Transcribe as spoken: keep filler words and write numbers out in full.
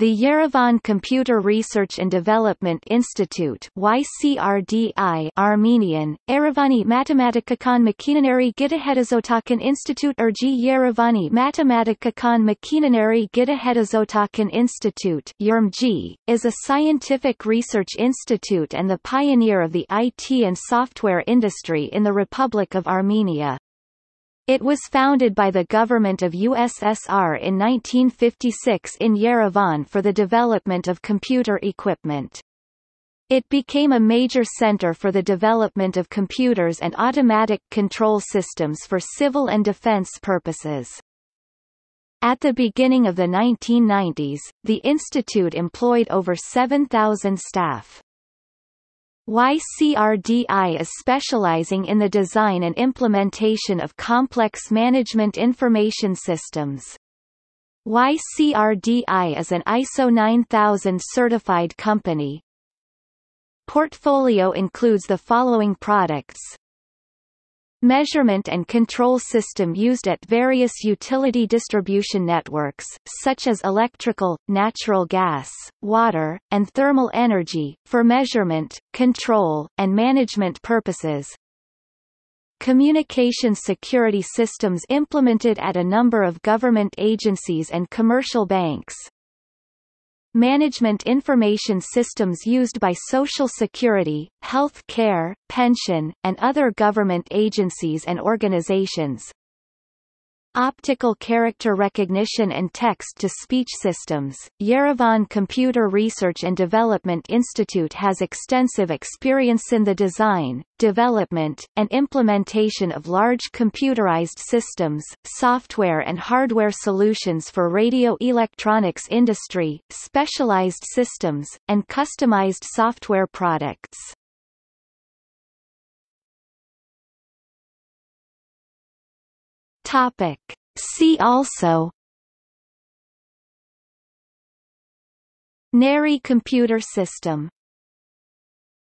The Yerevan Computer Research and Development Institute (Y C R D I), Armenian, Yerevani Mat'ematikakan Mekenaneri Gitahetazotakan Institute or Yerevani Mat'ematikakan Mekenaneri Gitahetazotakan Institute (Y R M G), is a scientific research institute and the pioneer of the I T and software industry in the Republic of Armenia. It was founded by the government of U S S R in nineteen fifty-six in Yerevan for the development of computer equipment. It became a major center for the development of computers and automatic control systems for civil and defense purposes. At the beginning of the nineteen nineties, the institute employed over seven thousand staff. Y C R D I is specializing in the design and implementation of complex management information systems. Y C R D I is an I S O nine thousand certified company. Portfolio includes the following products: measurement and control system used at various utility distribution networks, such as electrical, natural gas, water, and thermal energy, for measurement, control, and management purposes. Communication security systems implemented at a number of government agencies and commercial banks. Management information systems used by Social Security, health care, pension, and other government agencies and organizations. Optical character recognition and text-to-speech systems. Yerevan Computer Research and Development Institute has extensive experience in the design, development, and implementation of large computerized systems, software and hardware solutions for radio electronics industry, specialized systems, and customized software products. Topic. See also: Nairi Computer System.